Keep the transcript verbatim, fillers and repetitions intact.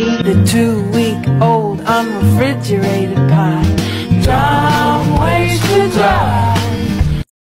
Eat a two-week-old unrefrigerated pie.